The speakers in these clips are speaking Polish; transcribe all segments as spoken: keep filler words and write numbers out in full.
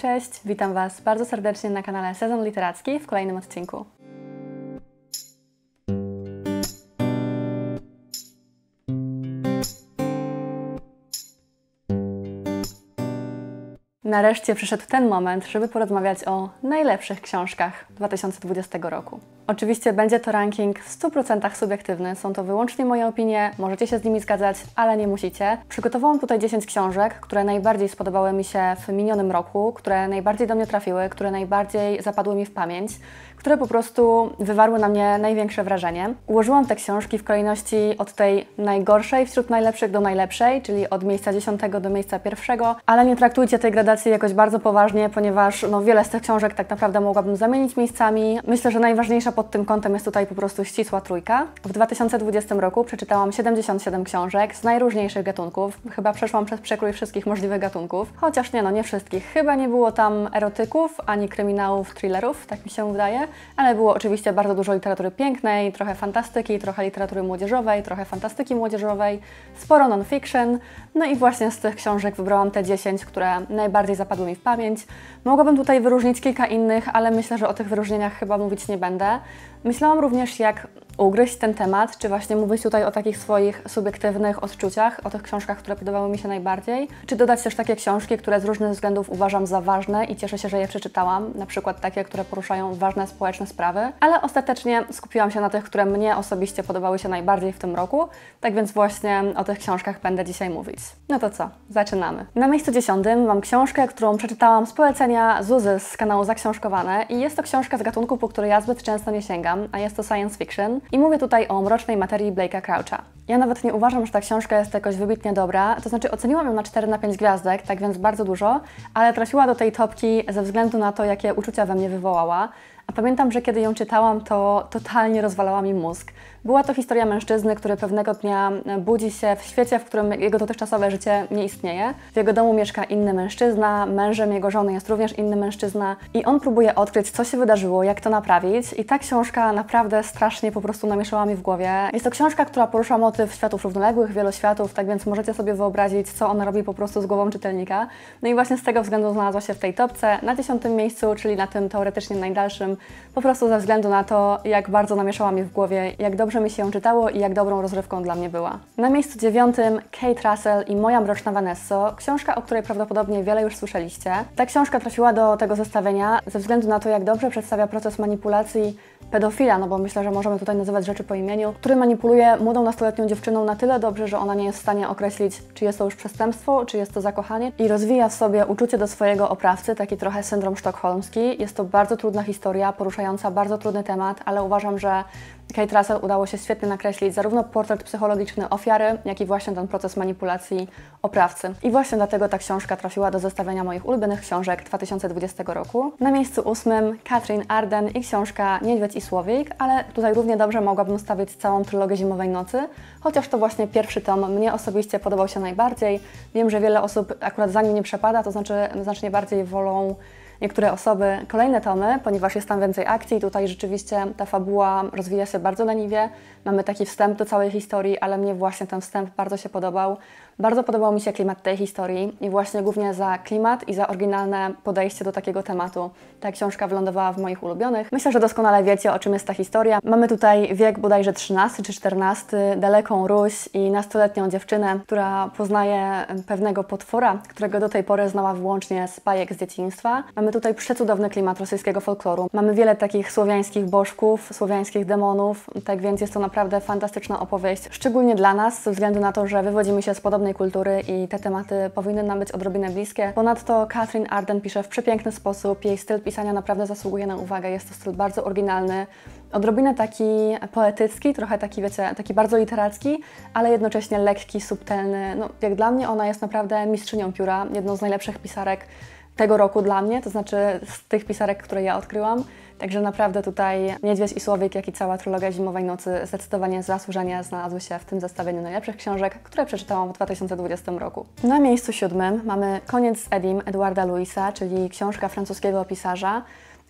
Cześć, witam Was bardzo serdecznie na kanale Sezon Literacki w kolejnym odcinku. Nareszcie przyszedł ten moment, żeby porozmawiać o najlepszych książkach dwa tysiące dwudziestego roku. Oczywiście będzie to ranking w stu procentach subiektywny, są to wyłącznie moje opinie, możecie się z nimi zgadzać, ale nie musicie. Przygotowałam tutaj dziesięć książek, które najbardziej spodobały mi się w minionym roku, które najbardziej do mnie trafiły, które najbardziej zapadły mi w pamięć, które po prostu wywarły na mnie największe wrażenie. Ułożyłam te książki w kolejności od tej najgorszej wśród najlepszych do najlepszej, czyli od miejsca dziesiątego do miejsca pierwszego, ale nie traktujcie tej gradacji jakoś bardzo poważnie, ponieważ no, wiele z tych książek tak naprawdę mogłabym zamienić miejscami. Myślę, że najważniejsza pod tym kątem jest tutaj po prostu ścisła trójka. W dwa tysiące dwudziestym roku przeczytałam siedemdziesiąt siedem książek z najróżniejszych gatunków. Chyba przeszłam przez przekrój wszystkich możliwych gatunków, chociaż nie, no nie wszystkich. Chyba nie było tam erotyków, ani kryminałów, thrillerów, tak mi się wydaje, ale było oczywiście bardzo dużo literatury pięknej, trochę fantastyki, trochę literatury młodzieżowej, trochę fantastyki młodzieżowej, sporo non-fiction. No i właśnie z tych książek wybrałam te dziesięć, które najbardziej zapadły mi w pamięć. Mogłabym tutaj wyróżnić kilka innych, ale myślę, że o tych wyróżnieniach chyba mówić nie będę. Myślałam również, jak ugryźć ten temat, czy właśnie mówić tutaj o takich swoich subiektywnych odczuciach, o tych książkach, które podobały mi się najbardziej, czy dodać też takie książki, które z różnych względów uważam za ważne i cieszę się, że je przeczytałam, na przykład takie, które poruszają ważne społeczne sprawy, ale ostatecznie skupiłam się na tych, które mnie osobiście podobały się najbardziej w tym roku, tak więc właśnie o tych książkach będę dzisiaj mówić. No to co, zaczynamy. Na miejscu dziesiątym mam książkę, którą przeczytałam z polecenia Zuzy z kanału Zaksiążkowane i jest to książka z gatunku, po której ja zbyt często nie sięgam, a jest to science fiction. I mówię tutaj o Mrocznej materii Blake'a Croucha. Ja nawet nie uważam, że ta książka jest jakoś wybitnie dobra, to znaczy oceniłam ją na cztery na pięć gwiazdek, tak więc bardzo dużo, ale trafiła do tej topki ze względu na to, jakie uczucia we mnie wywołała. A pamiętam, że kiedy ją czytałam, to totalnie rozwalała mi mózg. Była to historia mężczyzny, który pewnego dnia budzi się w świecie, w którym jego dotychczasowe życie nie istnieje. W jego domu mieszka inny mężczyzna, mężem jego żony jest również inny mężczyzna i on próbuje odkryć, co się wydarzyło, jak to naprawić i ta książka naprawdę strasznie po prostu namieszała mi w głowie. Jest to książka, która porusza motyw światów równoległych, wieloświatów, tak więc możecie sobie wyobrazić, co ona robi po prostu z głową czytelnika. No i właśnie z tego względu znalazła się w tej topce na dziesiątym miejscu, czyli na tym teoretycznie najdalszym, po prostu ze względu na to, jak bardzo namieszała mi w głowie, jak dobrze mi się ją czytało i jak dobrą rozrywką dla mnie była. Na miejscu dziewiątym Kate Russell i Moja mroczna Vanessa, książka, o której prawdopodobnie wiele już słyszeliście. Ta książka trafiła do tego zestawienia ze względu na to, jak dobrze przedstawia proces manipulacji pedofila, no bo myślę, że możemy tutaj nazywać rzeczy po imieniu, który manipuluje młodą nastoletnią dziewczyną na tyle dobrze, że ona nie jest w stanie określić, czy jest to już przestępstwo, czy jest to zakochanie i rozwija w sobie uczucie do swojego oprawcy, taki trochę syndrom sztokholmski. Jest to bardzo trudna historia, poruszająca bardzo trudny temat, ale uważam, że Kate Russell udało się świetnie nakreślić zarówno portret psychologiczny ofiary, jak i właśnie ten proces manipulacji oprawcy. I właśnie dlatego ta książka trafiła do zestawienia moich ulubionych książek dwa tysiące dwudziestego roku. Na miejscu ósmym Katherine Arden i książka Niedźwiedź i Słowiek, ale tutaj równie dobrze mogłabym stawić całą trylogię Zimowej Nocy, chociaż to właśnie pierwszy tom mnie osobiście podobał się najbardziej. Wiem, że wiele osób akurat za nim nie przepada, to znaczy znacznie bardziej wolą niektóre osoby kolejne tomy, ponieważ jest tam więcej akcji i tutaj rzeczywiście ta fabuła rozwija się bardzo leniwie. Mamy taki wstęp do całej historii, ale mnie właśnie ten wstęp bardzo się podobał. Bardzo podobał mi się klimat tej historii i właśnie głównie za klimat i za oryginalne podejście do takiego tematu ta książka wylądowała w moich ulubionych. Myślę, że doskonale wiecie, o czym jest ta historia. Mamy tutaj wiek bodajże trzynasty czy czternasty, daleką Ruś i nastoletnią dziewczynę, która poznaje pewnego potwora, którego do tej pory znała wyłącznie z bajek z dzieciństwa. Mamy tutaj przecudowny klimat rosyjskiego folkloru. Mamy wiele takich słowiańskich bożków, słowiańskich demonów, tak więc jest to naprawdę fantastyczna opowieść, szczególnie dla nas, ze względu na to, że wywodzimy się z podobnej kultury i te tematy powinny nam być odrobinę bliskie. Ponadto Katherine Arden pisze w przepiękny sposób, jej styl pisania naprawdę zasługuje na uwagę, jest to styl bardzo oryginalny, odrobinę taki poetycki, trochę taki, wiecie, taki bardzo literacki, ale jednocześnie lekki, subtelny. No, jak dla mnie ona jest naprawdę mistrzynią pióra, jedną z najlepszych pisarek tego roku dla mnie, to znaczy z tych pisarek, które ja odkryłam. Także naprawdę tutaj Niedźwiedź i Słowiek, jak i cała trylogia Zimowej Nocy zdecydowanie zasłużenie znalazły się w tym zestawieniu najlepszych książek, które przeczytałam w dwa tysiące dwudziestym roku. Na miejscu siódmym mamy Koniec z Eddym Eduarda Louisa, czyli książka francuskiego pisarza.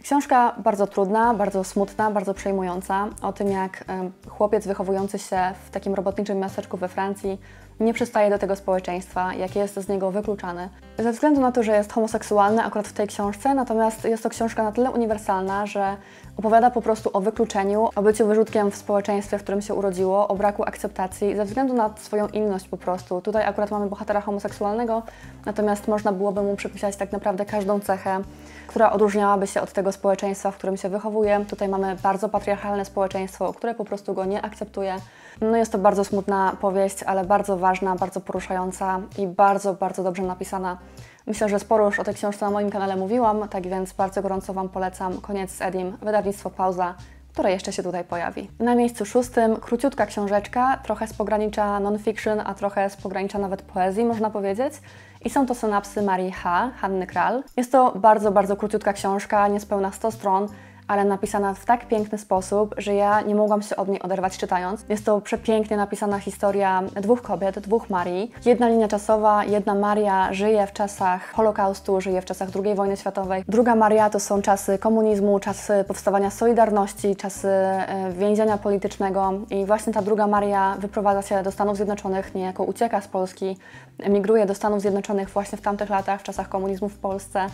Książka bardzo trudna, bardzo smutna, bardzo przejmująca, o tym jak chłopiec wychowujący się w takim robotniczym miasteczku we Francji nie przystaje do tego społeczeństwa, jakie jest z niego wykluczane. Ze względu na to, że jest homoseksualny akurat w tej książce, natomiast jest to książka na tyle uniwersalna, że opowiada po prostu o wykluczeniu, o byciu wyrzutkiem w społeczeństwie, w którym się urodziło, o braku akceptacji, ze względu na swoją inność po prostu. Tutaj akurat mamy bohatera homoseksualnego, natomiast można byłoby mu przypisać tak naprawdę każdą cechę, która odróżniałaby się od tego społeczeństwa, w którym się wychowuje. Tutaj mamy bardzo patriarchalne społeczeństwo, które po prostu go nie akceptuje. No jest to bardzo smutna powieść, ale bardzo ważna, bardzo poruszająca i bardzo, bardzo dobrze napisana. Myślę, że sporo już o tej książce na moim kanale mówiłam, tak więc bardzo gorąco Wam polecam Koniec z Eddym, wydawnictwo Pauza, które jeszcze się tutaj pojawi. Na miejscu szóstym króciutka książeczka, trochę z pogranicza non-fiction, a trochę z pogranicza nawet poezji, można powiedzieć. I są to Synapsy Marii H. Hanny Krall. Jest to bardzo, bardzo króciutka książka, niespełna sto stron, ale napisana w tak piękny sposób, że ja nie mogłam się od niej oderwać czytając. Jest to przepięknie napisana historia dwóch kobiet, dwóch Marii. Jedna linia czasowa, jedna Maria żyje w czasach Holokaustu, żyje w czasach drugiej wojny światowej. Druga Maria to są czasy komunizmu, czasy powstawania Solidarności, czasy więzienia politycznego. I właśnie ta druga Maria wyprowadza się do Stanów Zjednoczonych, niejako ucieka z Polski, emigruje do Stanów Zjednoczonych właśnie w tamtych latach, w czasach komunizmu w Polsce.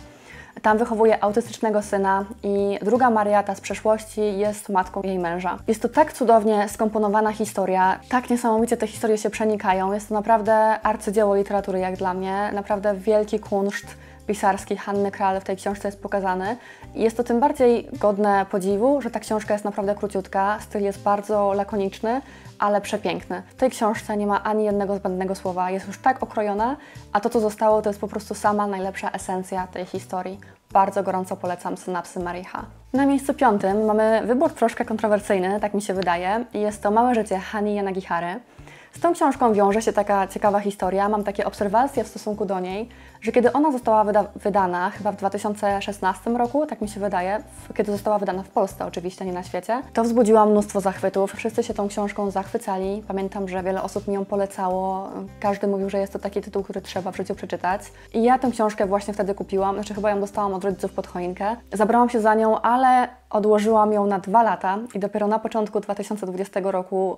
Tam wychowuje autystycznego syna i druga Maria, ta z przeszłości, jest matką jej męża. Jest to tak cudownie skomponowana historia, tak niesamowicie te historie się przenikają. Jest to naprawdę arcydzieło literatury jak dla mnie, naprawdę wielki kunszt pisarski Hanny Krall w tej książce jest pokazany. Jest to tym bardziej godne podziwu, że ta książka jest naprawdę króciutka, styl jest bardzo lakoniczny, ale przepiękny. W tej książce nie ma ani jednego zbędnego słowa, jest już tak okrojona, a to co zostało to jest po prostu sama najlepsza esencja tej historii. Bardzo gorąco polecam Synapsy Marii H. Na miejscu piątym mamy wybór troszkę kontrowersyjny, tak mi się wydaje. Jest to Małe życie Hanny Yanagihary. Z tą książką wiąże się taka ciekawa historia, mam takie obserwacje w stosunku do niej, że kiedy ona została wyda wydana, chyba w dwa tysiące szesnastym roku, tak mi się wydaje, kiedy została wydana w Polsce oczywiście, nie na świecie, to wzbudziła mnóstwo zachwytów, wszyscy się tą książką zachwycali, pamiętam, że wiele osób mi ją polecało, każdy mówił, że jest to taki tytuł, który trzeba w życiu przeczytać i ja tę książkę właśnie wtedy kupiłam, znaczy chyba ją dostałam od rodziców pod choinkę, zabrałam się za nią, ale odłożyłam ją na dwa lata i dopiero na początku dwa tysiące dwudziestego roku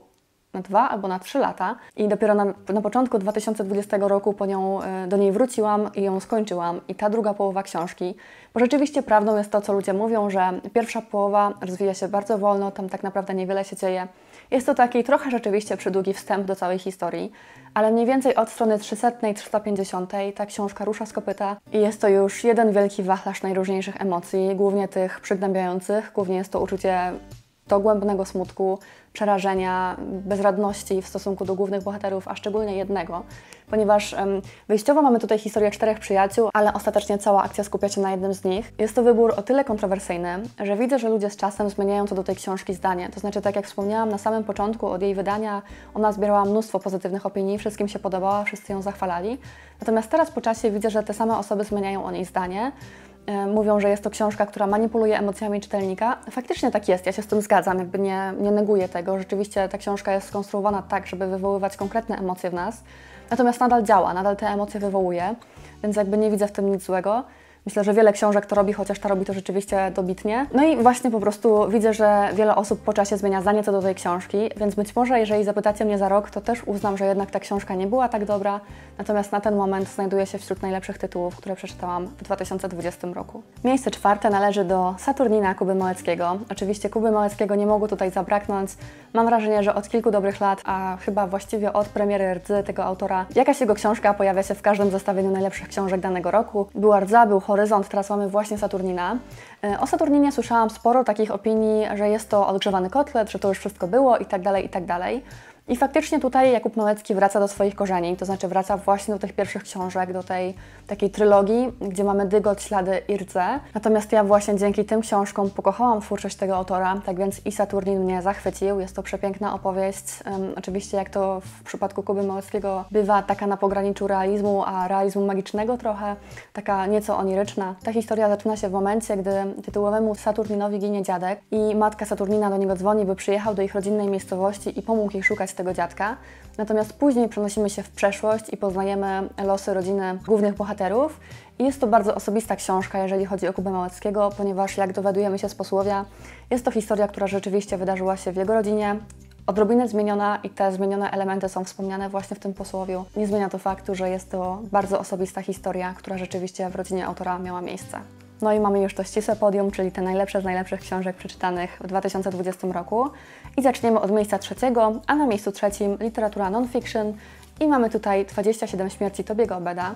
na dwa albo na trzy lata i dopiero na, na początku dwa tysiące dwudziestego roku po nią, do niej wróciłam i ją skończyłam i ta druga połowa książki, bo rzeczywiście prawdą jest to, co ludzie mówią, że pierwsza połowa rozwija się bardzo wolno, tam tak naprawdę niewiele się dzieje. Jest to taki trochę rzeczywiście przydługi wstęp do całej historii, ale mniej więcej od strony trzysta, trzysta pięćdziesiąt ta książka rusza z kopyta i jest to już jeden wielki wachlarz najróżniejszych emocji, głównie tych przygnębiających, głównie jest to uczucie dogłębnego smutku, przerażenia, bezradności w stosunku do głównych bohaterów, a szczególnie jednego, ponieważ um, wyjściowo mamy tutaj historię czterech przyjaciół, ale ostatecznie cała akcja skupia się na jednym z nich. Jest to wybór o tyle kontrowersyjny, że widzę, że ludzie z czasem zmieniają co do tej książki zdanie. To znaczy, tak jak wspomniałam na samym początku od jej wydania, ona zbierała mnóstwo pozytywnych opinii, wszystkim się podobała, wszyscy ją zachwalali. Natomiast teraz po czasie widzę, że te same osoby zmieniają o niej zdanie. Mówią, że jest to książka, która manipuluje emocjami czytelnika. Faktycznie tak jest, ja się z tym zgadzam, jakby nie, nie neguję tego. Rzeczywiście ta książka jest skonstruowana tak, żeby wywoływać konkretne emocje w nas. Natomiast nadal działa, nadal te emocje wywołuje, więc jakby nie widzę w tym nic złego. Myślę, że wiele książek to robi, chociaż ta robi to rzeczywiście dobitnie. No i właśnie po prostu widzę, że wiele osób po czasie zmienia zdanie co do tej książki, więc być może jeżeli zapytacie mnie za rok, to też uznam, że jednak ta książka nie była tak dobra, natomiast na ten moment znajduje się wśród najlepszych tytułów, które przeczytałam w dwa tysiące dwudziestym roku. Miejsce czwarte należy do Saturnina Kuby Małeckiego. Oczywiście Kuby Małeckiego nie mogło tutaj zabraknąć. Mam wrażenie, że od kilku dobrych lat, a chyba właściwie od premiery Rdzy tego autora, jakaś jego książka pojawia się w każdym zestawieniu najlepszych książek danego roku. Była Rdza, był Horyzont, teraz mamy właśnie Saturnina. O Saturninie słyszałam sporo takich opinii, że jest to odgrzewany kotlet, że to już wszystko było i tak dalej, i tak dalej. I faktycznie tutaj Jakub Małecki wraca do swoich korzeni, to znaczy wraca właśnie do tych pierwszych książek, do tej takiej trylogii, gdzie mamy Dygot, Ślady i Rdzę. Natomiast ja właśnie dzięki tym książkom pokochałam twórczość tego autora, tak więc i Saturnin mnie zachwycił. Jest to przepiękna opowieść. Um, oczywiście jak to w przypadku Kuby Małeckiego bywa, taka na pograniczu realizmu, a realizmu magicznego trochę, taka nieco oniryczna. Ta historia zaczyna się w momencie, gdy tytułowemu Saturninowi ginie dziadek i matka Saturnina do niego dzwoni, by przyjechał do ich rodzinnej miejscowości i pomógł ich szukać tego dziadka. Natomiast później przenosimy się w przeszłość i poznajemy losy rodziny głównych bohaterów. I jest to bardzo osobista książka, jeżeli chodzi o Kubę Małeckiego, ponieważ jak dowiadujemy się z posłowia, jest to historia, która rzeczywiście wydarzyła się w jego rodzinie, odrobinę zmieniona i te zmienione elementy są wspomniane właśnie w tym posłowiu. Nie zmienia to faktu, że jest to bardzo osobista historia, która rzeczywiście w rodzinie autora miała miejsce. No i mamy już to ścisłe podium, czyli te najlepsze z najlepszych książek przeczytanych w dwa tysiące dwudziestym roku. I zaczniemy od miejsca trzeciego, a na miejscu trzecim literatura non-fiction i mamy tutaj dwadzieścia siedem śmierci Tobiego Obeda.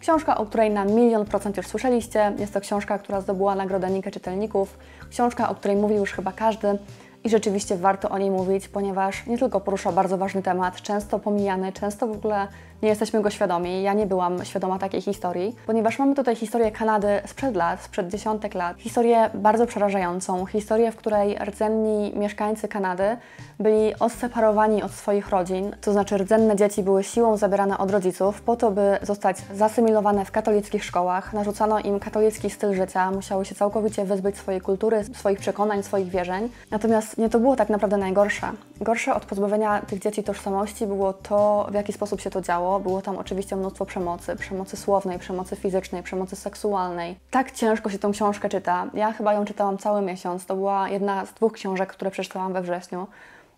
Książka, o której na milion procent już słyszeliście. Jest to książka, która zdobyła nagrodę Nikę Czytelników. Książka, o której mówi już chyba każdy i rzeczywiście warto o niej mówić, ponieważ nie tylko porusza bardzo ważny temat, często pomijany, często w ogóle nie jesteśmy go świadomi. Ja nie byłam świadoma takiej historii, ponieważ mamy tutaj historię Kanady sprzed lat, sprzed dziesiątek lat. Historię bardzo przerażającą, historię, w której rdzenni mieszkańcy Kanady byli odseparowani od swoich rodzin, to znaczy rdzenne dzieci były siłą zabierane od rodziców po to, by zostać zasymilowane w katolickich szkołach, narzucano im katolicki styl życia, musiały się całkowicie wyzbyć swojej kultury, swoich przekonań, swoich wierzeń. Natomiast nie to było tak naprawdę najgorsze. Gorsze od pozbawienia tych dzieci tożsamości było to, w jaki sposób się to działo. Było tam oczywiście mnóstwo przemocy, przemocy słownej, przemocy fizycznej, przemocy seksualnej. Tak ciężko się tą książkę czyta. Ja chyba ją czytałam cały miesiąc. To była jedna z dwóch książek, które przeczytałam we wrześniu,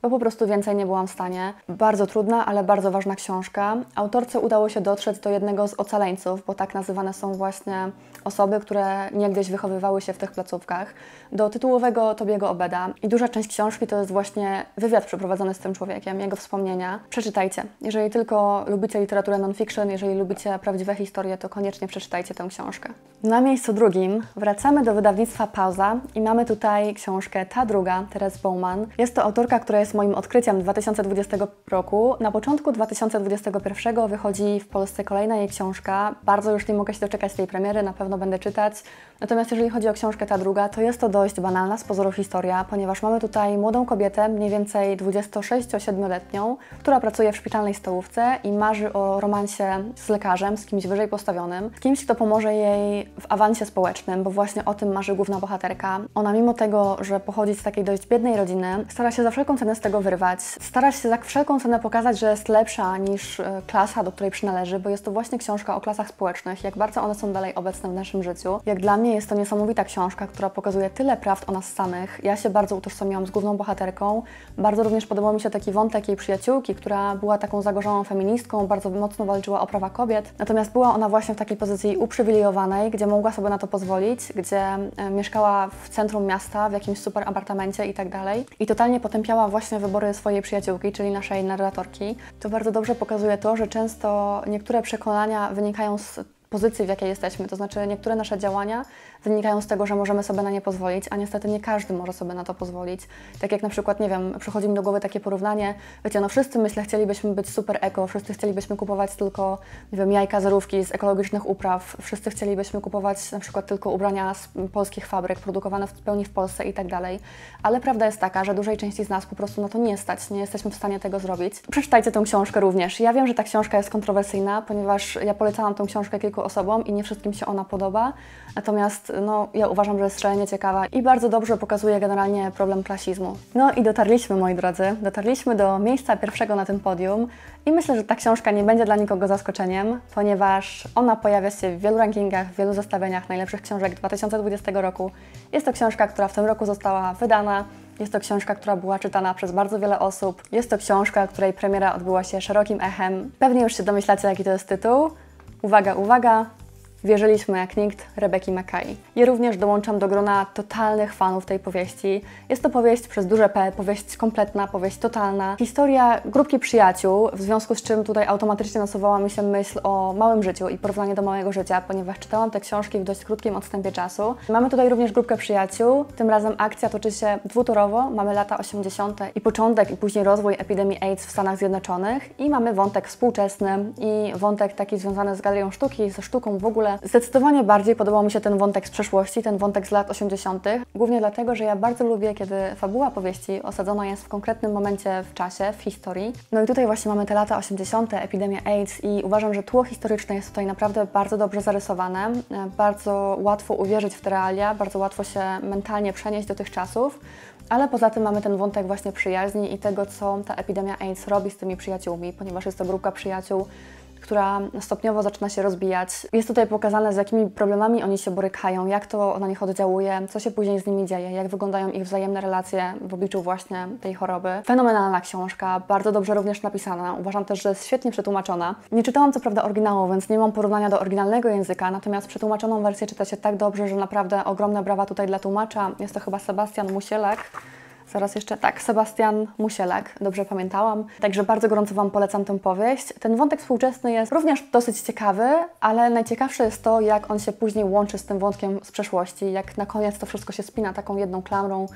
bo po prostu więcej nie byłam w stanie. Bardzo trudna, ale bardzo ważna książka. Autorce udało się dotrzeć do jednego z ocaleńców, bo tak nazywane są właśnie osoby, które niegdyś wychowywały się w tych placówkach, do tytułowego Tobiego Obeda. I duża część książki to jest właśnie wywiad przeprowadzony z tym człowiekiem, jego wspomnienia. Przeczytajcie. Jeżeli tylko lubicie literaturę non-fiction, jeżeli lubicie prawdziwe historie, to koniecznie przeczytajcie tę książkę. Na miejscu drugim wracamy do wydawnictwa Pauza i mamy tutaj książkę Ta druga, Tres Bauman. Jest to autorka, która jest z moim odkryciem dwa tysiące dwudziestego roku. Na początku dwa tysiące dwudziestego pierwszego wychodzi w Polsce kolejna jej książka. Bardzo już nie mogę się doczekać tej premiery, na pewno będę czytać. Natomiast jeżeli chodzi o książkę Ta druga, to jest to dość banalna z pozoru historia, ponieważ mamy tutaj młodą kobietę, mniej więcej dwudziestosiedmioletnią, która pracuje w szpitalnej stołówce i marzy o romansie z lekarzem, z kimś wyżej postawionym, z kimś, kto pomoże jej w awansie społecznym, bo właśnie o tym marzy główna bohaterka. Ona mimo tego, że pochodzi z takiej dość biednej rodziny, stara się za wszelką cenę z tego wyrwać. Stara się za wszelką cenę pokazać, że jest lepsza niż klasa, do której przynależy, bo jest to właśnie książka o klasach społecznych, jak bardzo one są dalej obecne w naszym życiu. Jak dla mnie jest to niesamowita książka, która pokazuje tyle prawd o nas samych. Ja się bardzo utożsamiłam z główną bohaterką. Bardzo również podobał mi się taki wątek jej przyjaciółki, która była taką zagorzałą feministką, bardzo mocno walczyła o prawa kobiet. Natomiast była ona właśnie w takiej pozycji uprzywilejowanej, gdzie mogła sobie na to pozwolić, gdzie mieszkała w centrum miasta, w jakimś super apartamencie i tak dalej. I totalnie potępiała właśnie wybory swojej przyjaciółki, czyli naszej narratorki. To bardzo dobrze pokazuje to, że często niektóre przekonania wynikają z pozycji, w jakiej jesteśmy, to znaczy niektóre nasze działania wynikają z tego, że możemy sobie na nie pozwolić, a niestety nie każdy może sobie na to pozwolić. Tak jak na przykład, nie wiem, przychodzi mi do głowy takie porównanie, wiecie, no wszyscy, myślę, chcielibyśmy być super eko, wszyscy chcielibyśmy kupować tylko, nie wiem, jajka zerówki z ekologicznych upraw, wszyscy chcielibyśmy kupować na przykład tylko ubrania z polskich fabryk, produkowane w pełni w Polsce i tak dalej. Ale prawda jest taka, że dużej części z nas po prostu na to nie stać, nie jesteśmy w stanie tego zrobić. Przeczytajcie tę książkę również. Ja wiem, że ta książka jest kontrowersyjna, ponieważ ja polecałam tę książkę kilku osobom i nie wszystkim się ona podoba, natomiast no, ja uważam, że jest szalenie ciekawa i bardzo dobrze pokazuje generalnie problem klasizmu. No i dotarliśmy, moi drodzy, dotarliśmy do miejsca pierwszego na tym podium i myślę, że ta książka nie będzie dla nikogo zaskoczeniem, ponieważ ona pojawia się w wielu rankingach, w wielu zestawieniach najlepszych książek dwa tysiące dwudziestego roku. Jest to książka, która w tym roku została wydana. Jest to książka, która była czytana przez bardzo wiele osób. Jest to książka, której premiera odbyła się szerokim echem. Pewnie już się domyślacie, jaki to jest tytuł. Uwaga, uwaga! Wierzyliśmy jak nikt Rebeki Makkai. Ja również dołączam do grona totalnych fanów tej powieści. Jest to powieść przez duże P, powieść kompletna, powieść totalna. Historia grupki przyjaciół, w związku z czym tutaj automatycznie nasuwała mi się myśl o Małym życiu i porównanie do Małego życia, ponieważ czytałam te książki w dość krótkim odstępie czasu. Mamy tutaj również grupkę przyjaciół, tym razem akcja toczy się dwutorowo. Mamy lata osiemdziesiąte i początek i później rozwój epidemii AIDS w Stanach Zjednoczonych i mamy wątek współczesny i wątek taki związany z galerią sztuki, ze sztuką w ogóle. Zdecydowanie bardziej podobał mi się ten wątek z przeszłości, ten wątek z lat osiemdziesiątych. Głównie dlatego, że ja bardzo lubię, kiedy fabuła powieści osadzona jest w konkretnym momencie w czasie, w historii. No i tutaj właśnie mamy te lata osiemdziesiąte, epidemia AIDS i uważam, że tło historyczne jest tutaj naprawdę bardzo dobrze zarysowane. Bardzo łatwo uwierzyć w te realia, bardzo łatwo się mentalnie przenieść do tych czasów. Ale poza tym mamy ten wątek właśnie przyjaźni i tego, co ta epidemia AIDS robi z tymi przyjaciółmi, ponieważ jest to grupka przyjaciół która stopniowo zaczyna się rozbijać. Jest tutaj pokazane, z jakimi problemami oni się borykają, jak to na nich oddziałuje, co się później z nimi dzieje, jak wyglądają ich wzajemne relacje w obliczu właśnie tej choroby. Fenomenalna książka, bardzo dobrze również napisana. Uważam też, że jest świetnie przetłumaczona. Nie czytałam co prawda oryginału, więc nie mam porównania do oryginalnego języka, natomiast przetłumaczoną wersję czyta się tak dobrze, że naprawdę ogromne brawa tutaj dla tłumacza. Jest to chyba Sebastian Musielak. Zaraz jeszcze, tak, Sebastian Musielak, dobrze pamiętałam. Także bardzo gorąco Wam polecam tę powieść. Ten wątek współczesny jest również dosyć ciekawy, ale najciekawsze jest to, jak on się później łączy z tym wątkiem z przeszłości, jak na koniec to wszystko się spina taką jedną klamrą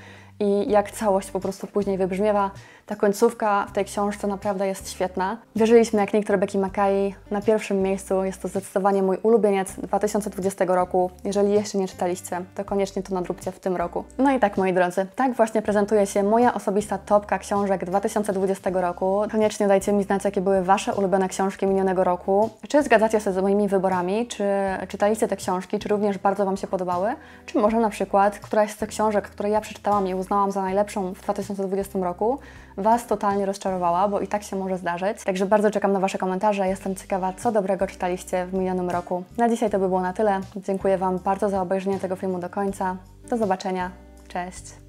i jak całość po prostu później wybrzmiewa. Ta końcówka w tej książce naprawdę jest świetna. Wierzyliśmy jak nikt Rebeki Makkai. Na pierwszym miejscu jest to zdecydowanie mój ulubieniec dwa tysiące dwudziestego roku. Jeżeli jeszcze nie czytaliście, to koniecznie to nadróbcie w tym roku. No i tak, moi drodzy, tak właśnie prezentuje się moja osobista topka książek dwa tysiące dwudziestego roku. Koniecznie dajcie mi znać, jakie były Wasze ulubione książki minionego roku. Czy zgadzacie się z moimi wyborami? Czy czytaliście te książki? Czy również bardzo Wam się podobały? Czy może na przykład któraś z tych książek, które ja przeczytałam i uznałam za najlepszą w dwa tysiące dwudziestym roku, Was totalnie rozczarowała, bo i tak się może zdarzyć. Także bardzo czekam na Wasze komentarze. Jestem ciekawa, co dobrego czytaliście w minionym roku. Na dzisiaj to by było na tyle. Dziękuję Wam bardzo za obejrzenie tego filmu do końca. Do zobaczenia. Cześć!